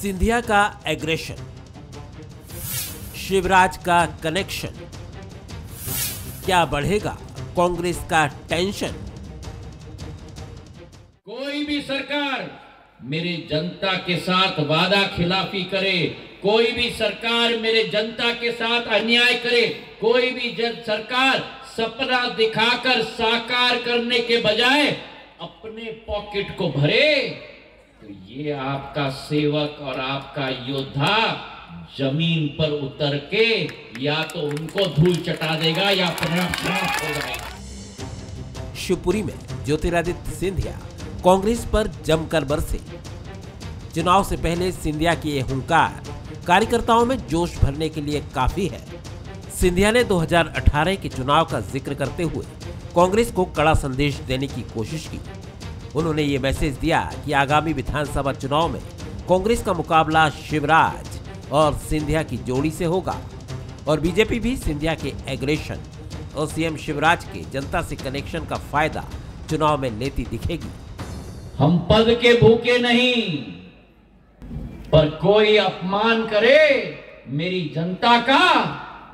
सिंधिया का एग्रेशन, शिवराज का कनेक्शन, क्या बढ़ेगा कांग्रेस का टेंशन। कोई भी सरकार मेरी जनता के साथ वादा खिलाफी करे, कोई भी सरकार मेरे जनता के साथ अन्याय करे, कोई भी सरकार सपना दिखाकर साकार करने के बजाय अपने पॉकेट को भरे, तो ये आपका सेवक और आपका योद्धा जमीन पर उतर के या तो उनको धूल चटा देगा या परास्त हो जाएगा। शिवपुरी में ज्योतिरादित्य सिंधिया कांग्रेस पर जमकर बरसे। चुनाव से पहले सिंधिया की ये हुंकार कार्यकर्ताओं में जोश भरने के लिए काफी है। सिंधिया ने 2018 के चुनाव का जिक्र करते हुए कांग्रेस को कड़ा संदेश देने की कोशिश की। उन्होंने ये मैसेज दिया कि आगामी विधानसभा चुनाव में कांग्रेस का मुकाबला शिवराज और सिंधिया की जोड़ी से होगा और बीजेपी भी सिंधिया के एग्रेशन और सीएम शिवराज के जनता से कनेक्शन का फायदा चुनाव में लेती दिखेगी। हम पद के भूखे नहीं, पर कोई अपमान करे मेरी जनता का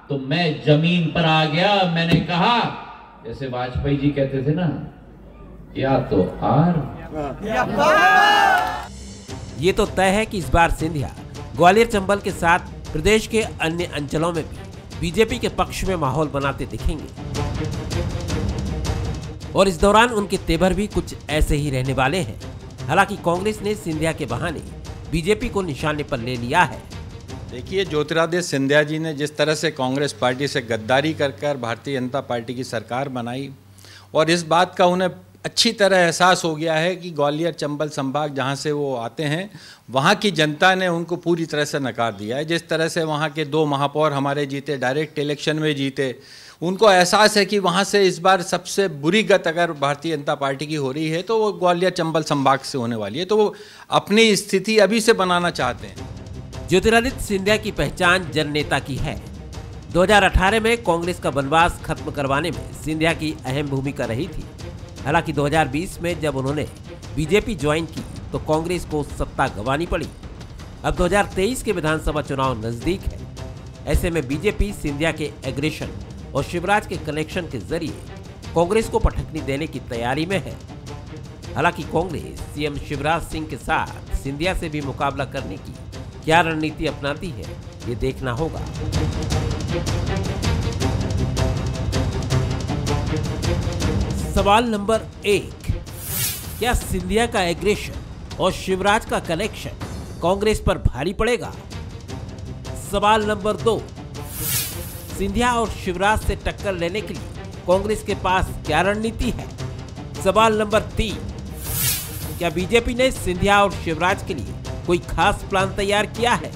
तो मैं जमीन पर आ गया। मैंने कहा, जैसे वाजपेयी जी कहते थे ना, या तो आर या पार। ये तो तय है कि इस बार सिंधिया ग्वालियर चंबल के साथ प्रदेश के अन्य अंचलों में भी बीजेपी के पक्ष में माहौल बनाते दिखेंगे और इस दौरान उनके तेवर भी कुछ ऐसे ही रहने वाले हैं। हालांकि कांग्रेस ने सिंधिया के बहाने बीजेपी को निशाने पर ले लिया है। देखिए, ज्योतिरादित्य सिंधिया जी ने जिस तरह से कांग्रेस पार्टी से गद्दारी कर भारतीय जनता पार्टी की सरकार बनाई और इस बात का उन्हें अच्छी तरह एहसास हो गया है कि ग्वालियर चंबल संभाग जहां से वो आते हैं वहां की जनता ने उनको पूरी तरह से नकार दिया है। जिस तरह से वहां के 2 महापौर हमारे जीते, डायरेक्ट इलेक्शन में जीते, उनको एहसास है कि वहां से इस बार सबसे बुरी गत अगर भारतीय जनता पार्टी की हो रही है तो वो ग्वालियर चंबल संभाग से होने वाली है। तो वो अपनी स्थिति अभी से बनाना चाहते हैं। ज्योतिरादित्य सिंधिया की पहचान जननेता की है। 2018 में कांग्रेस का वनवास खत्म करवाने में सिंधिया की अहम भूमिका रही थी। हालांकि 2020 में जब उन्होंने बीजेपी ज्वाइन की तो कांग्रेस को सत्ता गंवानी पड़ी। अब 2023 के विधानसभा चुनाव नजदीक है। ऐसे में बीजेपी सिंधिया के एग्रेशन और शिवराज के कनेक्शन के जरिए कांग्रेस को पटखनी देने की तैयारी में है। हालांकि कांग्रेस सीएम शिवराज सिंह के साथ सिंधिया से भी मुकाबला करने की क्या रणनीति अपनाती है, ये देखना होगा। सवाल नंबर 1, क्या सिंधिया का एग्रेशन और शिवराज का कनेक्शन कांग्रेस पर भारी पड़ेगा? सवाल नंबर 2, सिंधिया और शिवराज से टक्कर लेने के लिए कांग्रेस के पास क्या रणनीति है? सवाल नंबर 3, क्या बीजेपी ने सिंधिया और शिवराज के लिए कोई खास प्लान तैयार किया है?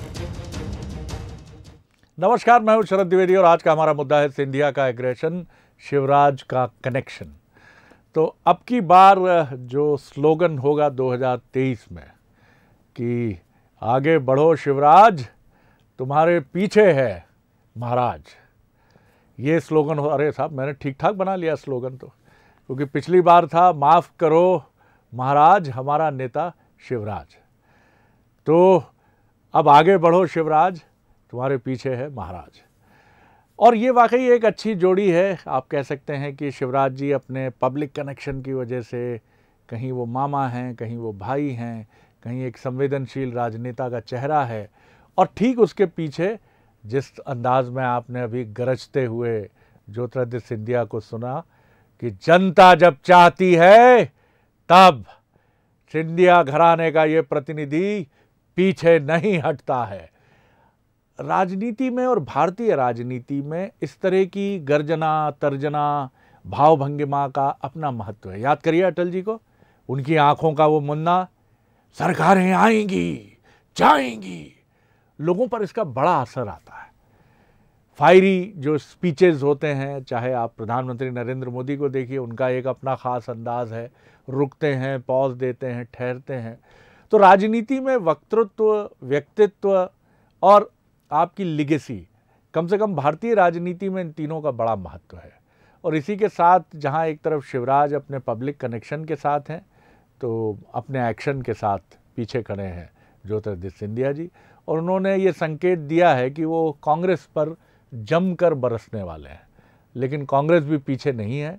नमस्कार, मैं हूं शरद द्विवेदी और आज का हमारा मुद्दा है सिंधिया का एग्रेशन, शिवराज का कनेक्शन। तो अब की बार जो स्लोगन होगा 2023 में कि आगे बढ़ो शिवराज, तुम्हारे पीछे है महाराज, ये स्लोगन हो। अरे साहब, मैंने ठीक ठाक बना लिया स्लोगन तो, क्योंकि पिछली बार था माफ़ करो महाराज हमारा नेता शिवराज, तो अब आगे बढ़ो शिवराज, तुम्हारे पीछे है महाराज। और ये वाकई एक अच्छी जोड़ी है। आप कह सकते हैं कि शिवराज जी अपने पब्लिक कनेक्शन की वजह से कहीं वो मामा हैं, कहीं वो भाई हैं, कहीं एक संवेदनशील राजनेता का चेहरा है। और ठीक उसके पीछे जिस अंदाज में आपने अभी गरजते हुए ज्योतिरादित्य सिंधिया को सुना कि जनता जब चाहती है तब सिंधिया घराने का ये प्रतिनिधि पीछे नहीं हटता है। राजनीति में और भारतीय राजनीति में इस तरह की गर्जना, तर्जना, भावभंगिमा का अपना महत्व है। याद करिए अटल जी को, उनकी आंखों का वो मुन्ना, सरकारें आएंगी जाएंगी, लोगों पर इसका बड़ा असर आता है। फायरी जो स्पीचेज होते हैं, चाहे आप प्रधानमंत्री नरेंद्र मोदी को देखिए, उनका एक अपना ख़ास अंदाज है, रुकते हैं, पॉज देते हैं, ठहरते हैं। तो राजनीति में वक्तृत्व, व्यक्तित्व और आपकी लिगेसी, कम से कम भारतीय राजनीति में इन तीनों का बड़ा महत्व है। और इसी के साथ जहां एक तरफ शिवराज अपने पब्लिक कनेक्शन के साथ हैं तो अपने एक्शन के साथ पीछे खड़े हैं ज्योतिरादित्य सिंधिया जी, और उन्होंने ये संकेत दिया है कि वो कांग्रेस पर जमकर बरसने वाले हैं। लेकिन कांग्रेस भी पीछे नहीं है,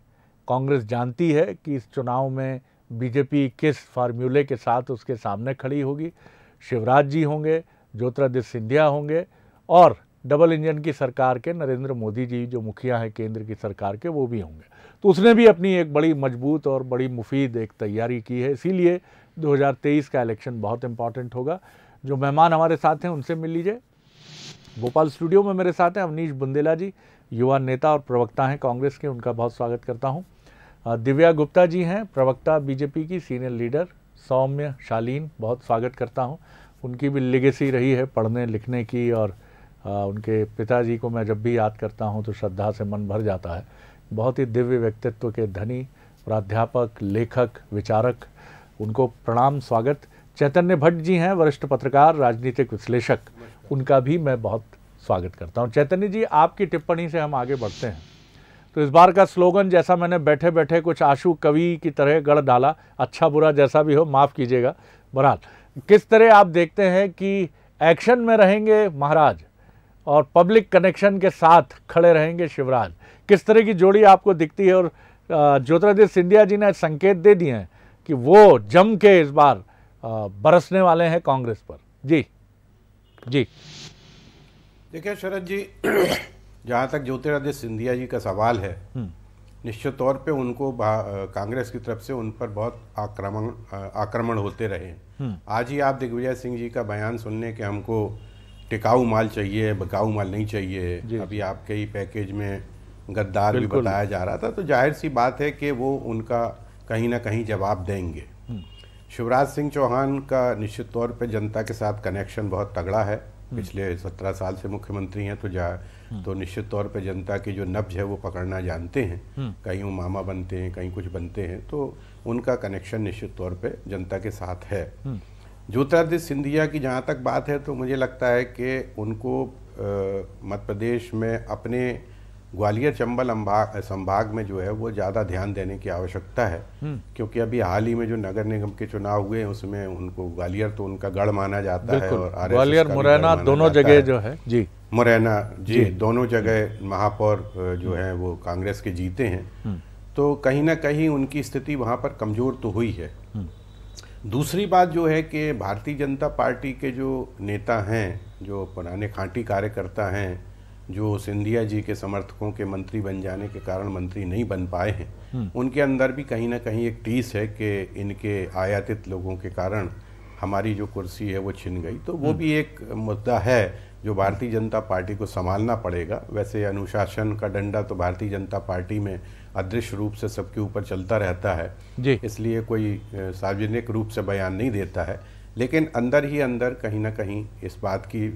कांग्रेस जानती है कि इस चुनाव में बीजेपी किस फार्मूले के साथ उसके सामने खड़ी होगी। शिवराज जी होंगे, ज्योतिरादित्य सिंधिया होंगे और डबल इंजन की सरकार के नरेंद्र मोदी जी जो मुखिया हैं केंद्र की सरकार के, वो भी होंगे। तो उसने भी अपनी एक बड़ी मजबूत और बड़ी मुफीद एक तैयारी की है। इसीलिए 2023 का इलेक्शन बहुत इम्पॉर्टेंट होगा। जो मेहमान हमारे साथ हैं उनसे मिल लीजिए। भोपाल स्टूडियो में मेरे साथ हैं अवनीश बुंदेला जी, युवा नेता और प्रवक्ता हैं कांग्रेस के, उनका बहुत स्वागत करता हूँ। दिव्या गुप्ता जी हैं, प्रवक्ता बीजेपी की, सीनियर लीडर। सौम्य शालीन, बहुत स्वागत करता हूँ। उनकी भी लेगेसी रही है पढ़ने लिखने की और उनके पिताजी को मैं जब भी याद करता हूँ तो श्रद्धा से मन भर जाता है। बहुत ही दिव्य व्यक्तित्व के धनी, प्राध्यापक, लेखक, विचारक, उनको प्रणाम, स्वागत। चैतन्य भट्ट जी हैं, वरिष्ठ पत्रकार, राजनीतिक विश्लेषक, उनका भी मैं बहुत स्वागत करता हूँ। चैतन्य जी, आपकी टिप्पणी से हम आगे बढ़ते हैं। तो इस बार का स्लोगन, जैसा मैंने बैठे बैठे कुछ आंसू कवि की तरह गढ़ डाला, अच्छा बुरा जैसा भी हो माफ़ कीजिएगा, बहरहाल किस तरह आप देखते हैं कि एक्शन में रहेंगे महाराज और पब्लिक कनेक्शन के साथ खड़े रहेंगे शिवराज, किस तरह की जोड़ी आपको दिखती है? और ज्योतिरादित्य सिंधिया जी ने संकेत दे दिए हैं कि वो जम के इस बार बरसने वाले हैं कांग्रेस पर। जी देखिए शरद जी, जहाँ तक ज्योतिरादित्य सिंधिया जी का सवाल है, निश्चित तौर पे उनको कांग्रेस की तरफ से उन पर बहुत आक्रमण होते रहे। आज ही आप दिग्विजय सिंह जी का बयान सुनने के, हमको टिकाऊ माल चाहिए, बकाऊ माल नहीं चाहिए। अभी आपके ही पैकेज में गद्दार भी बताया जा रहा था, तो जाहिर सी बात है कि वो उनका कहीं ना कहीं जवाब देंगे। शिवराज सिंह चौहान का निश्चित तौर पे जनता के साथ कनेक्शन बहुत तगड़ा है, पिछले 17 साल से मुख्यमंत्री हैं, तो निश्चित तौर पे जनता की जो नब्ज है वो पकड़ना जानते हैं। कहीं वो मामा बनते हैं, कहीं कुछ बनते हैं, तो उनका कनेक्शन निश्चित तौर पर जनता के साथ है। ज्योतिरादित्य सिंधिया की जहाँ तक बात है, तो मुझे लगता है कि उनको मध्य प्रदेश में अपने ग्वालियर चंबल संभाग में जो है वो ज़्यादा ध्यान देने की आवश्यकता है, क्योंकि अभी हाल ही में जो नगर निगम के चुनाव हुए उसमें उनको ग्वालियर तो उनका गढ़ माना जाता है, और ग्वालियर मुरैना दोनों जगह जो है जी, मुरैना जी दोनों जगह महापौर जो है वो कांग्रेस के जीते हैं, तो कहीं ना कहीं उनकी स्थिति वहाँ पर कमज़ोर तो हुई है। दूसरी बात जो है कि भारतीय जनता पार्टी के जो नेता हैं, जो पुराने खांटी कार्यकर्ता हैं, जो सिंधिया जी के समर्थकों के मंत्री बन जाने के कारण मंत्री नहीं बन पाए हैं, उनके अंदर भी कहीं ना कहीं एक टीस है कि इनके आयातित लोगों के कारण हमारी जो कुर्सी है वो छिन गई, तो वो भी एक मुद्दा है जो भारतीय जनता पार्टी को संभालना पड़ेगा। वैसे अनुशासन का डंडा तो भारतीय जनता पार्टी में अदृश्य रूप से सबके ऊपर चलता रहता है, इसलिए कोई सार्वजनिक रूप से बयान नहीं देता है, लेकिन अंदर ही अंदर कहीं ना कहीं इस बात की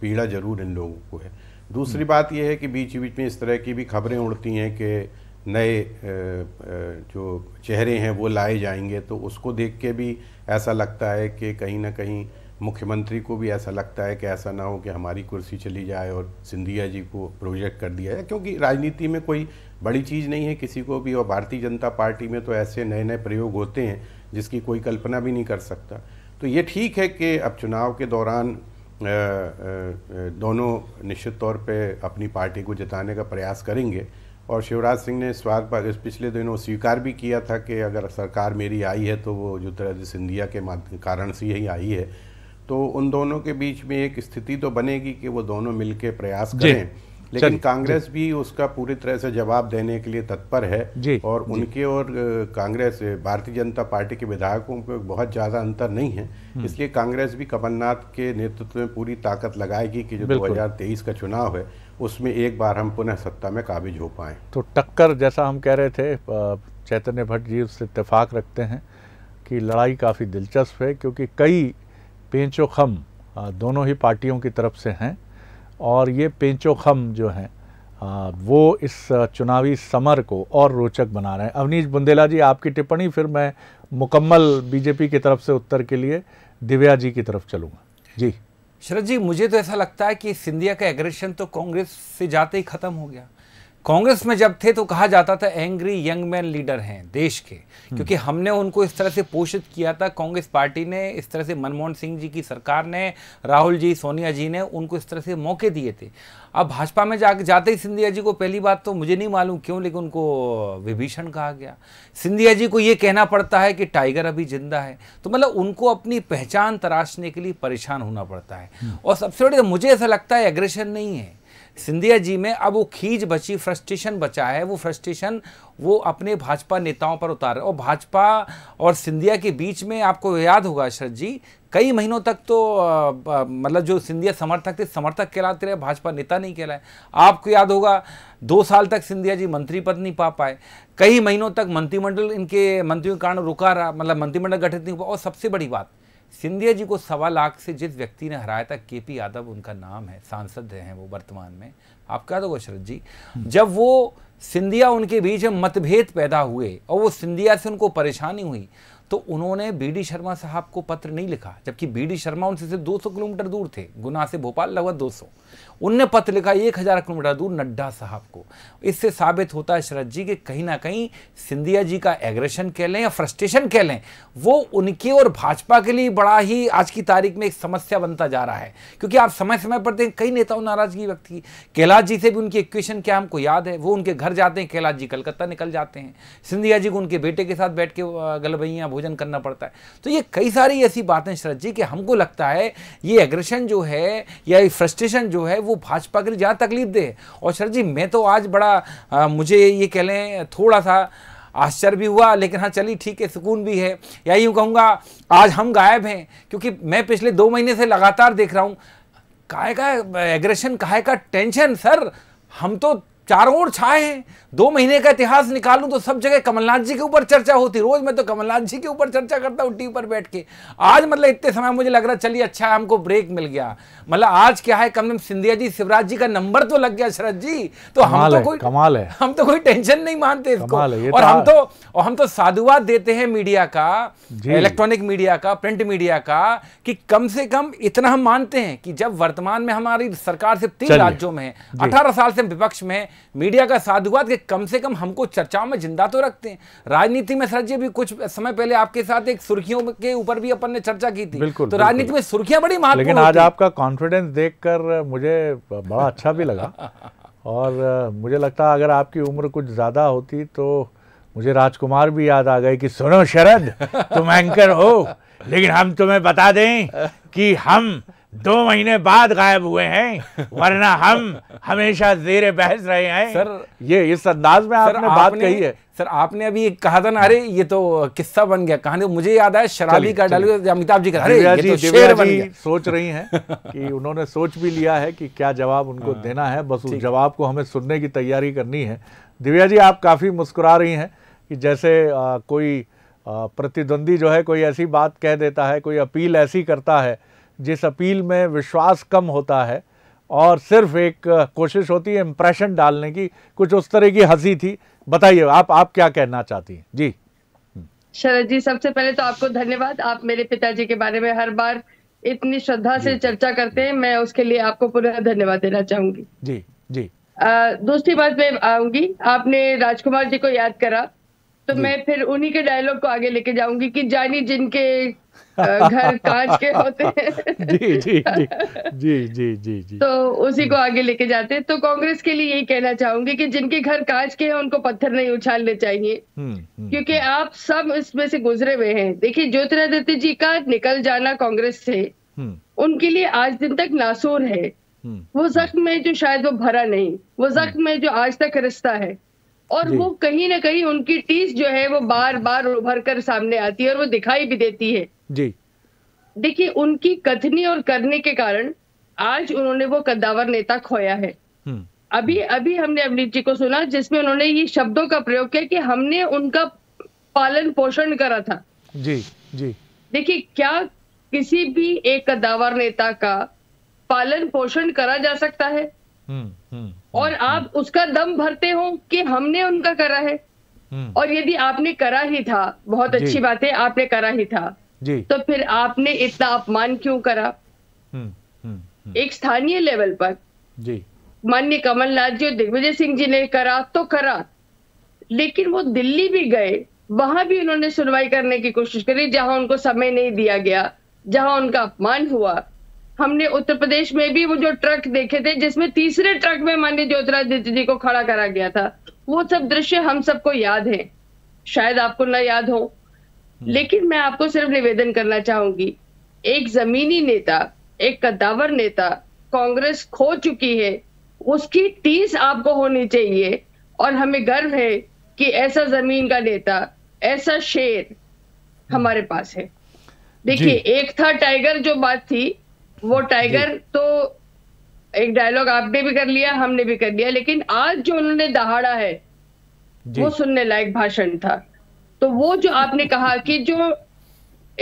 पीड़ा जरूर इन लोगों को है। दूसरी बात यह है कि बीच बीच में इस तरह की भी खबरें उड़ती हैं कि नए जो चेहरे हैं वो लाए जाएंगे, तो उसको देख के भी ऐसा लगता है कि कहीं ना कहीं मुख्यमंत्री को भी ऐसा लगता है कि ऐसा ना हो कि हमारी कुर्सी चली जाए और सिंधिया जी को प्रोजेक्ट कर दिया जाए, क्योंकि राजनीति में कोई बड़ी चीज़ नहीं है किसी को भी, और भारतीय जनता पार्टी में तो ऐसे नए नए प्रयोग होते हैं जिसकी कोई कल्पना भी नहीं कर सकता। तो ये ठीक है कि अब चुनाव के दौरान दोनों निश्चित तौर पर अपनी पार्टी को जिताने का प्रयास करेंगे, और शिवराज सिंह ने इस बात पर पिछले दिनों स्वीकार भी किया था कि अगर सरकार मेरी आई है तो वो ज्योतिरादित्य सिंधिया के कारण से ही आई है, तो उन दोनों के बीच में एक स्थिति तो बनेगी कि वो दोनों मिलकर प्रयास करें, लेकिन कांग्रेस भी उसका पूरी तरह से जवाब देने के लिए तत्पर है, और उनके और कांग्रेस भारतीय जनता पार्टी के विधायकों में बहुत ज़्यादा अंतर नहीं है, इसलिए कांग्रेस भी कमलनाथ के नेतृत्व में पूरी ताकत लगाएगी कि जो 2023 का चुनाव है उसमें एक बार हम पुनः सत्ता में काबिज हो पाएँ। तो टक्कर, जैसा हम कह रहे थे, चैतन्य भट्ट जी उससे इत्तेफाक रखते हैं कि लड़ाई काफ़ी दिलचस्प है, क्योंकि कई पेंचो खम दोनों ही पार्टियों की तरफ से हैं, और ये पेंचो खम जो हैं वो इस चुनावी समर को और रोचक बना रहे हैं। अवनीश बुंदेला जी, आपकी टिप्पणी, फिर मैं मुकम्मल बीजेपी की तरफ से उत्तर के लिए दिव्या जी की तरफ चलूँगा। जी शरद जी, मुझे तो ऐसा लगता है कि सिंधिया का एग्रेशन तो कांग्रेस से जाते ही ख़त्म हो गया। कांग्रेस में जब थे तो कहा जाता था एंग्री यंग मैन लीडर हैं देश के, क्योंकि हमने उनको इस तरह से पोषित किया था। कांग्रेस पार्टी ने इस तरह से, मनमोहन सिंह जी की सरकार ने, राहुल जी, सोनिया जी ने उनको इस तरह से मौके दिए थे। अब भाजपा में जाते ही सिंधिया जी को, पहली बात तो मुझे नहीं मालूम क्यों, लेकिन उनको विभीषण कहा गया। सिंधिया जी को ये कहना पड़ता है कि टाइगर अभी जिंदा है। तो मतलब उनको अपनी पहचान तराशने के लिए परेशान होना पड़ता है। और सबसे बड़ी मुझे ऐसा लगता है एग्रेशन नहीं है सिंधिया जी में, अब वो खींच बची, फ्रस्ट्रेशन बचा है, वो फ्रस्ट्रेशन वो अपने भाजपा नेताओं पर उतार रहे। और भाजपा और सिंधिया के बीच में आपको याद होगा शरद जी, कई महीनों तक तो मतलब जो सिंधिया समर्थक थे समर्थक कहलाते रहे, भाजपा नेता नहीं कहलाए। आपको याद होगा 2 साल तक सिंधिया जी मंत्री पद नहीं पा पाए, कई महीनों तक मंत्रिमंडल इनके मंत्रियों के कारण रुका रहा, मतलब मंत्रिमंडल गठित नहीं हुआ। और सबसे बड़ी बात, सिंधिया जी को 1.25 लाख से जिस व्यक्ति ने हराया था, केपी यादव उनका नाम है, सांसद हैं वो वर्तमान में, आप क्या दोगे शरद जी। जब वो सिंधिया उनके बीच में मतभेद पैदा हुए और वो सिंधिया से उनको परेशानी हुई, तो उन्होंने बीडी शर्मा साहब को पत्र नहीं लिखा, जबकि बीडी शर्मा उनसे सिर्फ 200 किलोमीटर दूर थे, गुना से भोपाल लगभग 200, उनने पत्र लिखा 1000 किलोमीटर दूर नड्डा साहब को। इससे साबित होता है शरद जी कि कहीं ना कहीं सिंधिया जी का एग्रेशन कह लें या फ्रस्ट्रेशन कह लें, वो उनके और भाजपा के लिए बड़ा ही आज की तारीख में एक समस्या बनता जा रहा है। क्योंकि आप समय समय पर देखें कई नेताओं नाराजगी व्यक्त की, कैलाश जी से भी उनकी इक्वेशन क्या हमको याद है, वो उनके घर जाते हैं, कैलाश जी कलकत्ता निकल जाते हैं, सिंधिया जी को उनके बेटे के साथ बैठ के गलबैया भोजन करना पड़ता है। तो ये कई सारी ऐसी बातें शरद जी कि हमको लगता है ये एग्रेशन जो है या ये फ्रस्ट्रेशन जो है वो भाजपा के लिए ज़्यादा तकलीफ दे। और शरद जी मैं तो आज बड़ा मुझे ये कह लें थोड़ा सा आश्चर्य भी हुआ, लेकिन हाँ चलिए ठीक है, सुकून भी है, या यूँ कहूँगा आज हम गायब हैं, क्योंकि मैं पिछले 2 महीने से लगातार देख रहा हूँ काहे का एग्रेशन, काहे का टेंशन। सर हम तो चारों ओर छाए हैं, 2 महीने का इतिहास निकालूं तो सब जगह कमलनाथ जी के ऊपर चर्चा होती, रोज मैं तो कमलनाथ जी के ऊपर चर्चा करता हूँ टीवी पर बैठ के। आज मतलब इतने समय मुझे लग रहा चलिए अच्छा है हमको ब्रेक मिल गया, मतलब आज क्या है कम सिंधिया जी शिवराज जी का नंबर तो लग गया शरद जी। तो हम तो कोई कमाल है, हम तो कोई टेंशन नहीं मानते इसको, और हम तो साधुवाद देते हैं मीडिया का, इलेक्ट्रॉनिक मीडिया का, प्रिंट मीडिया का, कि कम से कम इतना हम मानते हैं कि जब वर्तमान में हमारी सरकार सिर्फ 3 राज्यों में है, 18 साल से विपक्ष में, मीडिया का साधुवाद के कम से कम हमको चर्चाओं में जिंदा तो रखते हैं। राजनीति में सर जी भी कुछ समय पहले आपके साथ एक सुर्खियों के ऊपर भी अपन ने चर्चा की थी, तो राजनीति में सुर्खियां बड़ी महत्वपूर्ण, लेकिन आज आपका कॉन्फिडेंस देखकर मुझे बड़ा अच्छा भी लगा। और मुझे लगता है अगर आपकी उम्र कुछ ज्यादा होती तो मुझे राजकुमार भी याद आ गए कि सुनो शरद तुम एंकर हो, लेकिन हम तुम्हें बता दें कि हम 2 महीने बाद गायब हुए हैं, वरना हम हमेशा जेरे बहस रहे हैं। सर ये इस अंदाज में आपने बात कही है। सर आपने अभी कहा था ना, अरे ये तो किस्सा बन गया, कहानी मुझे याद आया शराबी का डायलॉग अमिताभ जी का, अरे ये तो शेर बन गया। सोच रही हैं कि उन्होंने सोच भी लिया है कि क्या जवाब उनको देना है, बस उस जवाब को हमें सुनने की तैयारी करनी है। दिव्या जी आप काफ़ी मुस्कुरा रही हैं कि जैसे कोई प्रतिद्वंदी जो है कोई ऐसी बात कह देता है, कोई अपील ऐसी करता है जिस अपील में विश्वास कम होता है, और सिर्फ एक कोशिश होती है इम्प्रेशन डालने की, कुछ उस तरह की हंसी थी। बताइए आप क्या कहना चाहती हैं। जी शरद जी, सबसे पहले तो आपको धन्यवाद, आप मेरे पिताजी के बारे में हर बार इतनी श्रद्धा से चर्चा करते हैं, मैं उसके लिए आपको पूरा धन्यवाद देना चाहूंगी। जी जी, दूसरी बात मैं आऊंगी, आपने राजकुमार जी को याद करा तो मैं फिर उन्हीं के डायलॉग को आगे लेके जाऊंगी कि जानी जिनके घर कांच के होते हैं। जी जी जी जी जी जी जी, तो उसी को आगे लेके जाते हैं। तो कांग्रेस के लिए यही कहना चाहूंगी कि जिनके घर कांच के हैं उनको पत्थर नहीं उछालने चाहिए, क्योंकि आप सब इसमें से गुजरे हुए हैं। देखिए ज्योतिरादित्य जी का निकल जाना कांग्रेस से उनके लिए आज दिन तक नासूर है। वो जख्म में जो शायद वो भरा नहीं, वो जख्म में जो आज तक रिश्ता है, और वो कहीं ना कहीं उनकी टीस जो है वो बार बार उभर कर सामने आती है और वो दिखाई भी देती है। जी देखिए, उनकी कथनी और करने के कारण आज उन्होंने वो कद्दावर नेता खोया है। अभी अभी हमने अवनीत जी को सुना जिसमें उन्होंने ये शब्दों का प्रयोग किया कि हमने उनका पालन पोषण करा था। जी जी, देखिए क्या किसी भी एक कद्दावर नेता का पालन पोषण करा जा सकता है? और आप उसका दम भरते हो कि हमने उनका करा है। और यदि आपने करा ही था, बहुत अच्छी बात है, आपने करा ही था तो फिर आपने इतना अपमान क्यों करा? एक स्थानीय लेवल पर माननीय कमलनाथ जी और दिग्विजय सिंह जी ने करा तो करा, लेकिन वो दिल्ली भी गए, वहां भी उन्होंने सुनवाई करने की कोशिश करी, जहां उनको समय नहीं दिया गया, जहां उनका अपमान हुआ। हमने उत्तर प्रदेश में भी वो जो ट्रक देखे थे जिसमें तीसरे ट्रक में माननीय ज्योतिरादित्य जी को खड़ा करा गया था, वो सब दृश्य हम सबको याद है, शायद आपको ना याद हो। लेकिन मैं आपको सिर्फ निवेदन करना चाहूंगी, एक जमीनी नेता, एक कद्दावर नेता कांग्रेस खो चुकी है, उसकी टीस आपको होनी चाहिए। और हमें गर्व है कि ऐसा जमीन का नेता, ऐसा शेर हमारे पास है। देखिए, एक था टाइगर, जो बात थी वो टाइगर तो एक डायलॉग आपने भी कर लिया, हमने भी कर लिया, लेकिन आज जो उन्होंने दहाड़ा है वो सुनने लायक भाषण था। तो वो जो आपने कहा कि जो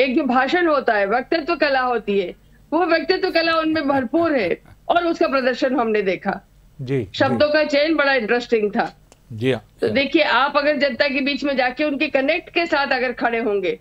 एक जो भाषण होता है, व्यक्तित्व कला होती है, वो व्यक्तित्व कला उनमें भरपूर है और उसका प्रदर्शन हमने देखा। शब्दों का चयन बड़ा इंटरेस्टिंग था। तो देखिए, आप अगर जनता के बीच में जाके उनके कनेक्ट के साथ अगर खड़े होंगे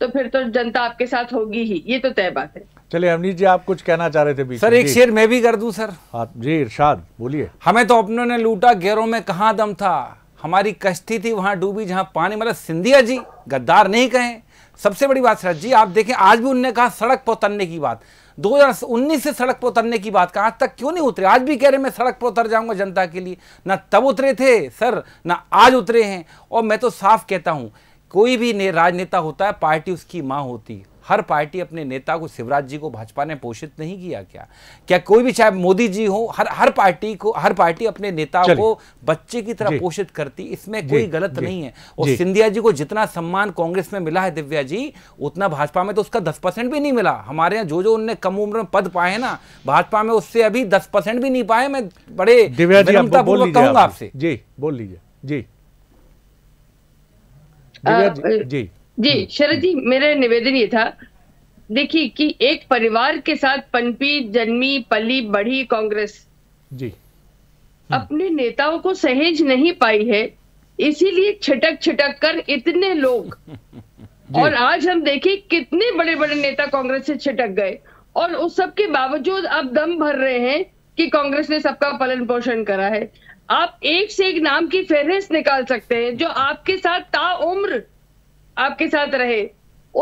तो फिर तो जनता आपके साथ होगी ही, ये तो तय बात है। चलिए अवनीत जी, आप कुछ कहना चाह रहे थे बीच? सर एक शेर मैं भी कर दूं सर? आप जी इरशाद बोलिए। हमें तो अपनों ने लूटा, घेरों में कहाँ दम था, हमारी कश्ती थी वहां डूबी जहाँ पानी। मतलब सिंधिया जी गद्दार नहीं कहें। सबसे बड़ी बात सर जी, आप देखें आज भी उनने कहा सड़क पर उतरने की बात, 2019 से सड़क पर उतरने की बात कहा, आज तक क्यों नहीं उतरे? आज भी कह रहे मैं सड़क पर उतर जाऊंगा जनता के लिए, ना तब उतरे थे सर, ना आज उतरे हैं। और मैं तो साफ कहता हूं, कोई भी राजनेता होता है पार्टी उसकी माँ होती है। हर पार्टी अपने नेता को, शिवराज जी को भाजपा ने पोषित नहीं किया क्या? क्या कोई भी, चाहे मोदी जी हो, हर पार्टी अपने नेता को बच्चे की तरह पोषित करती, इसमें कोई गलत नहीं है। और सिंधिया जी को जितना सम्मान कांग्रेस में मिला है दिव्या जी, उतना भाजपा में तो उसका 10% भी नहीं मिला। हमारे यहाँ जो जो उनने कम उम्र में पद पाए हैं ना, भाजपा में उससे अभी 10% भी नहीं पाए। मैं बड़े विनम्रतापूर्वक कहूंगा आपसे। जी बोल लीजिए। जी जी जी शरद जी, मेरा निवेदन ये था, देखिए कि एक परिवार के साथ पनपी, जन्मी, पली, बढ़ी कांग्रेस जी अपने नेताओं को सहेज नहीं पाई है, इसीलिए छिटक छिटक कर इतने लोग। और आज हम देखें कितने बड़े बड़े नेता कांग्रेस से छिटक गए, और उस सब के बावजूद आप दम भर रहे हैं कि कांग्रेस ने सबका पालन पोषण करा है। आप एक से एक नाम की फेहरिस्त निकाल सकते हैं जो आपके साथ ताउम्र आपके साथ रहे,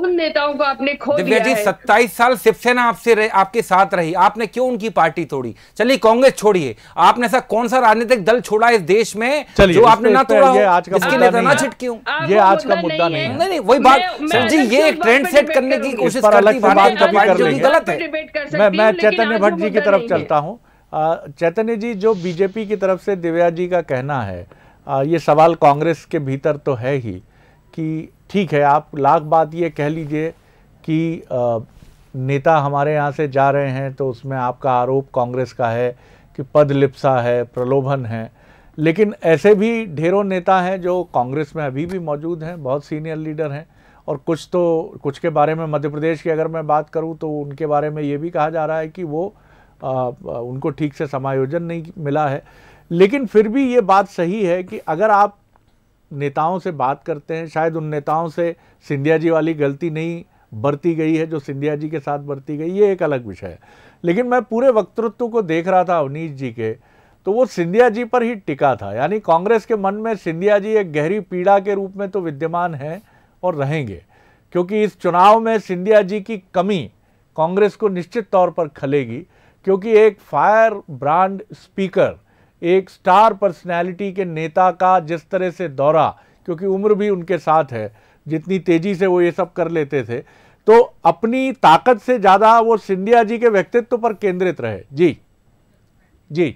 उन नेताओं को आपने खो दिया है। 27 साल शिवसेना आपसे रहे, आपके साथ रही, आपने क्यों उनकी पार्टी तोड़ी? चलिए कांग्रेस छोड़िए, आपने ऐसा कौन सा राजनीतिक दल छोड़ा इस देश में जो आपने ना तोड़ा हो? इसके लिए ना छिटके हूँ, ये आज का मुद्दा नहीं है। नहीं, वही बात सर जी, ये एक ट्रेंड सेट करने की कोशिश गलत है। मैं चैतन्य भट्ट जी की तरफ चलता हूँ। चैतन्य जी, जो बीजेपी की तरफ से दिव्या जी का कहना है, ये सवाल कांग्रेस के भीतर तो है ही कि ठीक है, आप लाख बात ये कह लीजिए कि नेता हमारे यहाँ से जा रहे हैं, तो उसमें आपका आरोप कांग्रेस का है कि पद लिप्सा है, प्रलोभन है। लेकिन ऐसे भी ढेरों नेता हैं जो कांग्रेस में अभी भी मौजूद हैं, बहुत सीनियर लीडर हैं। और कुछ तो, कुछ के बारे में मध्य प्रदेश की अगर मैं बात करूँ तो उनके बारे में ये भी कहा जा रहा है कि वो उनको ठीक से समायोजन नहीं मिला है। लेकिन फिर भी ये बात सही है कि अगर आप नेताओं से बात करते हैं, शायद उन नेताओं से सिंधिया जी वाली गलती नहीं बरती गई है जो सिंधिया जी के साथ बरती गई, ये एक अलग विषय है। लेकिन मैं पूरे वक्तृत्व को देख रहा था अवनीश जी के, तो वो सिंधिया जी पर ही टिका था। यानी कांग्रेस के मन में सिंधिया जी एक गहरी पीड़ा के रूप में तो विद्यमान हैं और रहेंगे, क्योंकि इस चुनाव में सिंधिया जी की कमी कांग्रेस को निश्चित तौर पर खलेगी। क्योंकि एक फायर ब्रांड स्पीकर, एक स्टार पर्सनैलिटी के नेता का जिस तरह से दौरा, क्योंकि उम्र भी उनके साथ है, जितनी तेजी से वो ये सब कर लेते थे, तो अपनी ताकत से ज़्यादा वो सिंधिया जी के व्यक्तित्व पर केंद्रित रहे। जी जी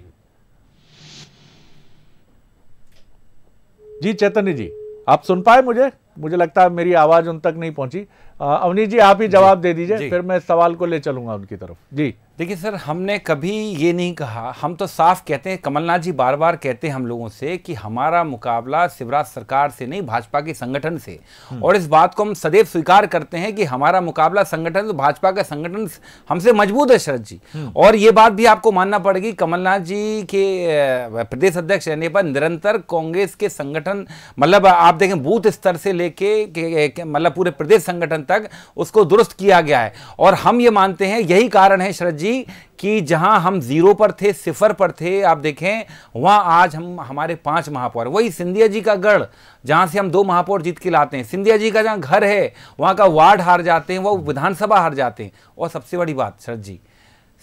जी चैतन्य जी, आप सुन पाए? मुझे लगता है मेरी आवाज़ उन तक नहीं पहुंची। अवनीश जी, आप ही जवाब दे दीजिए, फिर मैं सवाल को ले चलूंगा उनकी तरफ। जी देखिए सर, हमने कभी ये नहीं कहा, हम तो साफ कहते हैं, कमलनाथ जी बार बार कहते हैं हम लोगों से कि हमारा मुकाबला शिवराज सरकार से नहीं, भाजपा के संगठन से। और इस बात को हम सदैव स्वीकार करते हैं कि हमारा मुकाबला संगठन, तो भाजपा का संगठन हमसे मजबूत है शरद जी। और ये बात भी आपको मानना पड़ेगी, कमलनाथ जी के प्रदेश अध्यक्ष रहने पर निरंतर कांग्रेस के संगठन, मतलब आप देखें बूथ स्तर से लेके मतलब पूरे प्रदेश संगठन तक उसको दुरुस्त किया गया है। और हम ये मानते हैं, यही कारण है शरद जी कि जहां हम जीरो पर थे, सिफर पर थे, आप देखें वहां आज हम हमारे 5 महापौर, वही सिंधिया जी का गढ़ जहां से हम 2 महापौर जीत के लाते हैं, सिंधिया जी का जहां घर है वहां का वार्ड हार जाते हैं, वो विधानसभा हार जाते हैं। और सबसे बड़ी बात शरद जी,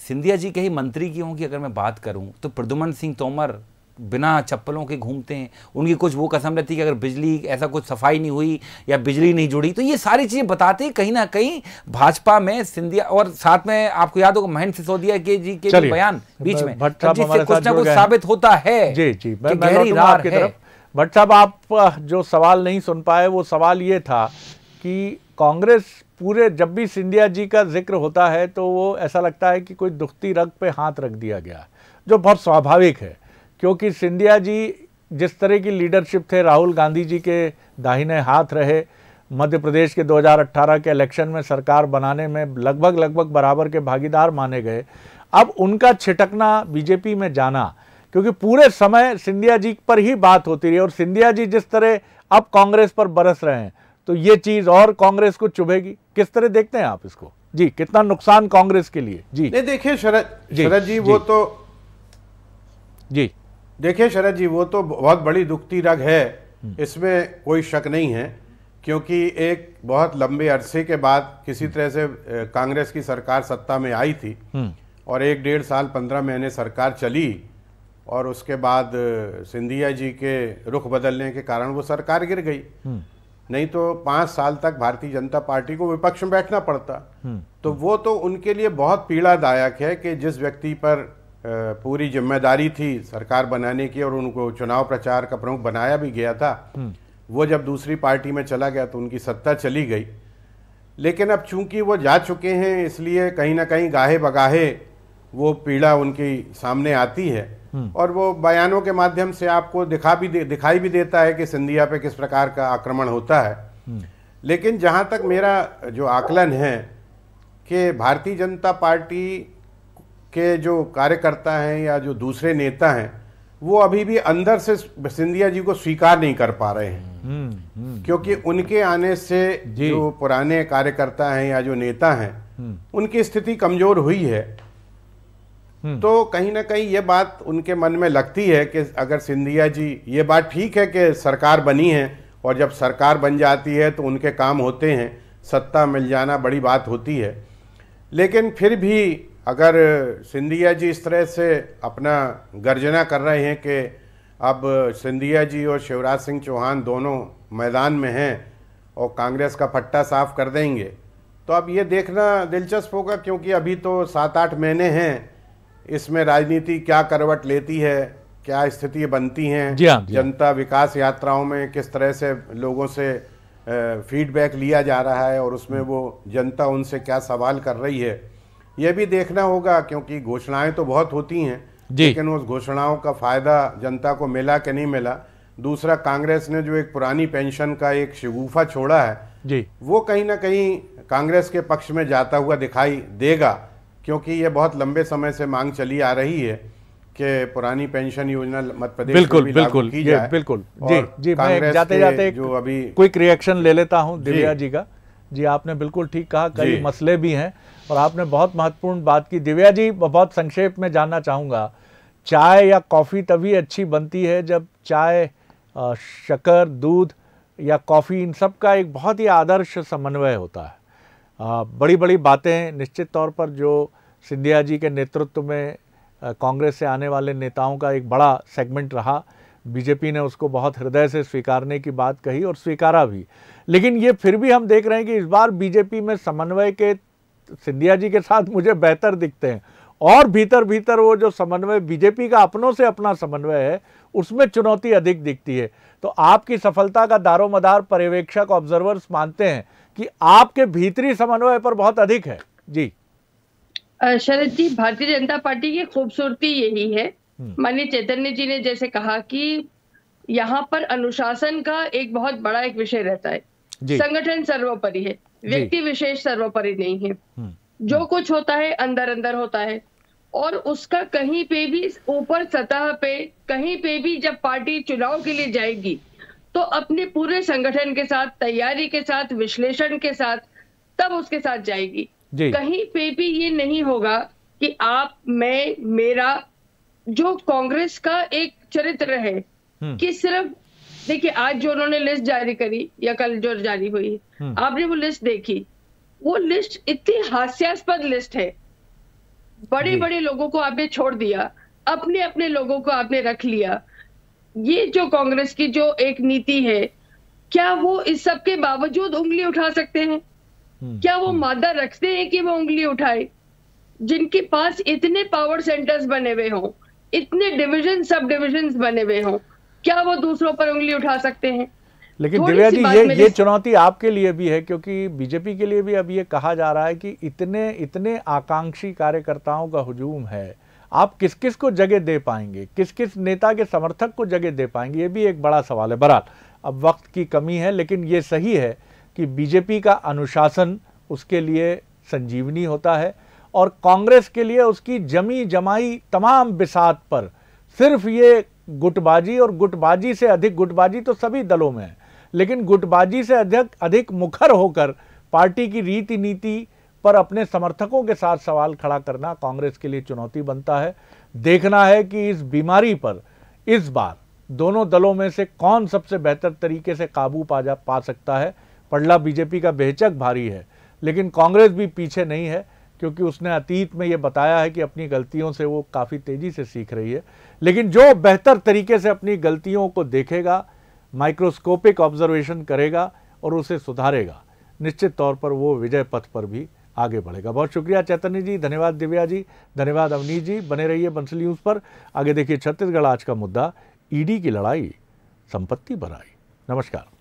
सिंधिया जी के ही मंत्री की हों की अगर मैं बात करूं तो प्रद्युमन सिंह तोमर बिना चप्पलों के घूमते हैं, उनकी कुछ वो कसम रहती है कि अगर बिजली ऐसा कुछ सफाई नहीं हुई या बिजली नहीं जुड़ी, तो ये सारी चीज़ें बताते हैं कहीं ना कहीं भाजपा में सिंधिया। और साथ में आपको याद होगा महेंद्र सिसोदिया के जी के बयान बीच में, जिससे कुछ ना कुछ साबित होता है। जी जी, गहरी रार है। भट्ट साहब, आप जो सवाल नहीं सुन पाए वो सवाल ये था कि कांग्रेस पूरे, जब भी सिंधिया जी का जिक्र होता है तो वो ऐसा लगता है कि कोई दुखती रग पे हाथ रख दिया गया, जो बहुत स्वाभाविक है, क्योंकि सिंधिया जी जिस तरह की लीडरशिप थे, राहुल गांधी जी के दाहिने हाथ रहे, मध्य प्रदेश के 2018 के इलेक्शन में सरकार बनाने में लगभग बराबर के भागीदार माने गए। अब उनका छिटकना, बीजेपी में जाना, क्योंकि पूरे समय सिंधिया जी पर ही बात होती रही और सिंधिया जी जिस तरह अब कांग्रेस पर बरस रहे हैं, तो ये चीज़ और कांग्रेस को चुभेगी। किस तरह देखते हैं आप इसको जी, कितना नुकसान कांग्रेस के लिए? जी नहीं, देखिए शरद जी वो तो जी, देखिए शरद जी वो तो बहुत बड़ी दुखती रग है, इसमें कोई शक नहीं है, क्योंकि एक बहुत लंबे अरसे के बाद किसी तरह से कांग्रेस की सरकार सत्ता में आई थी और 1 डेढ़ साल 15 महीने सरकार चली और उसके बाद सिंधिया जी के रुख बदलने के कारण वो सरकार गिर गई, नहीं तो 5 साल तक भारतीय जनता पार्टी को विपक्ष में बैठना पड़ता। तो वो तो उनके लिए बहुत पीड़ादायक है कि जिस व्यक्ति पर पूरी जिम्मेदारी थी सरकार बनाने की और उनको चुनाव प्रचार का प्रमुख बनाया भी गया था, वो जब दूसरी पार्टी में चला गया तो उनकी सत्ता चली गई। लेकिन अब चूंकि वो जा चुके हैं इसलिए कहीं ना कहीं गाहे बगाहे वो पीड़ा उनकी सामने आती है और वो बयानों के माध्यम से आपको दिखाई भी देता है कि सिंधिया पे किस प्रकार का आक्रमण होता है। लेकिन जहां तक मेरा जो आकलन है कि भारतीय जनता पार्टी के जो कार्यकर्ता हैं या जो दूसरे नेता हैं वो अभी भी अंदर से सिंधिया जी को स्वीकार नहीं कर पा रहे हैं, क्योंकि उनके आने से जो पुराने कार्यकर्ता हैं या जो नेता हैं उनकी स्थिति कमजोर हुई है। तो कहीं ना कहीं ये बात उनके मन में लगती है कि अगर सिंधिया जी, ये बात ठीक है कि सरकार बनी है और जब सरकार बन जाती है तो उनके काम होते हैं, सत्ता मिल जाना बड़ी बात होती है, लेकिन फिर भी अगर सिंधिया जी इस तरह से अपना गर्जना कर रहे हैं कि अब सिंधिया जी और शिवराज सिंह चौहान दोनों मैदान में हैं और कांग्रेस का फट्टा साफ कर देंगे, तो अब ये देखना दिलचस्प होगा, क्योंकि अभी तो 7-8 महीने हैं, इसमें राजनीति क्या करवट लेती है, क्या स्थितियाँ बनती हैं, जनता विकास यात्राओं में किस तरह से लोगों से फीडबैक लिया जा रहा है और उसमें वो जनता उनसे क्या सवाल कर रही है, ये भी देखना होगा। क्योंकि घोषणाएं तो बहुत होती हैं लेकिन उस घोषणाओं का फायदा जनता को मिला कि नहीं मिला। दूसरा, कांग्रेस ने जो एक पुरानी पेंशन का एक शगुफा छोड़ा है जी, वो कहीं ना कहीं कांग्रेस के पक्ष में जाता हुआ दिखाई देगा, क्योंकि ये बहुत लंबे समय से मांग चली आ रही है कि पुरानी पेंशन योजना मध्य प्रदेश में लागू की जाए। बिल्कुल जी, मैं जाते-जाते जो अभी क्विक रिएक्शन ले लेता हूँ दिव्या जी का। जी आपने बिल्कुल ठीक कहा, कई मसले भी हैं और आपने बहुत महत्वपूर्ण बात की। दिव्या जी, बहुत संक्षेप में जानना चाहूँगा, चाय या कॉफ़ी तभी अच्छी बनती है जब चाय, शक्कर, दूध या कॉफ़ी, इन सब का एक बहुत ही आदर्श समन्वय होता है। बड़ी बड़ी बातें निश्चित तौर पर जो सिंधिया जी के नेतृत्व में कांग्रेस से आने वाले नेताओं का एक बड़ा सेगमेंट रहा, बीजेपी ने उसको बहुत हृदय से स्वीकारने की बात कही और स्वीकारा भी, लेकिन ये फिर भी हम देख रहे हैं कि इस बार बीजेपी में समन्वय के सिंधिया जी के साथ मुझे बेहतर दिखते हैं और भीतर भीतर वो जो समन्वय बीजेपी का अपनों से अपना समन्वय है उसमें चुनौती अधिक दिखती है। तो आपकी सफलता का दारोमदार पर्यवेक्षक, ऑब्जर्वर्स मानते हैं कि आपके भीतरी समन्वय पर बहुत अधिक है। जी शरद जी, भारतीय जनता पार्टी की खूबसूरती यही है, माननीय चैतन्य जी ने जैसे कहा कि यहाँ पर अनुशासन का एक बहुत बड़ा एक विषय रहता है। संगठन सर्वोपरि है, व्यक्ति विशेष सर्वोपरि नहीं है। जो कुछ होता है अंदर अंदर होता है और उसका कहीं पे भी ऊपर सतह पे कहीं पे भी जब पार्टी चुनाव के लिए जाएगी तो अपने पूरे संगठन के साथ, तैयारी के साथ, विश्लेषण के साथ तब उसके साथ जाएगी। कहीं पे भी ये नहीं होगा कि आप, मैं, मेरा, जो कांग्रेस का एक चरित्र है कि सिर्फ देखिए आज जो उन्होंने लिस्ट जारी करी या कल जो जारी हुई, आपने वो लिस्ट देखी, वो लिस्ट इतनी हास्यास्पद लिस्ट है। बड़े बड़े लोगों को आपने छोड़ दिया, अपने अपने लोगों को आपने रख लिया। ये जो कांग्रेस की जो एक नीति है, क्या वो इस सब के बावजूद उंगली उठा सकते हैं? क्या वो मादा रखते हैं कि वो उंगली उठाए? जिनके पास इतने पावर सेंटर्स बने हुए हों, इतने डिवीजन सब डिविजन बने हुए हों, क्या वो दूसरों पर उंगली उठा सकते हैं? लेकिन दिव्या जी ये चुनौती आपके लिए भी है, क्योंकि बीजेपी के लिए भी अब ये कहा जा रहा है कि इतने इतने आकांक्षी कार्यकर्ताओं का हुजूम है, आप किस किस को जगह दे पाएंगे, किस किस नेता के समर्थक को जगह दे पाएंगे, ये भी एक बड़ा सवाल है। बहरहाल अब वक्त की कमी है, लेकिन ये सही है कि बीजेपी का अनुशासन उसके लिए संजीवनी होता है और कांग्रेस के लिए उसकी जमी जमाई तमाम बिसात पर सिर्फ ये गुटबाजी और गुटबाजी से अधिक, गुटबाजी तो सभी दलों में है, लेकिन गुटबाजी से अधिक मुखर होकर पार्टी की रीति नीति पर अपने समर्थकों के साथ सवाल खड़ा करना कांग्रेस के लिए चुनौती बनता है। देखना है कि इस बीमारी पर इस बार दोनों दलों में से कौन सबसे बेहतर तरीके से काबू पा सकता है। पड़ला बीजेपी का बेहचक भारी है, लेकिन कांग्रेस भी पीछे नहीं है, क्योंकि उसने अतीत में ये बताया है कि अपनी गलतियों से वो काफ़ी तेज़ी से सीख रही है। लेकिन जो बेहतर तरीके से अपनी गलतियों को देखेगा, माइक्रोस्कोपिक ऑब्जर्वेशन करेगा और उसे सुधारेगा, निश्चित तौर पर वो विजय पथ पर भी आगे बढ़ेगा। बहुत शुक्रिया चैतन्य जी, धन्यवाद दिव्या जी, धन्यवाद अवनीत जी। बने रहिए बंसल न्यूज़ पर। आगे देखिए छत्तीसगढ़ आज का मुद्दा, ईडी की लड़ाई संपत्ति पर आई। नमस्कार।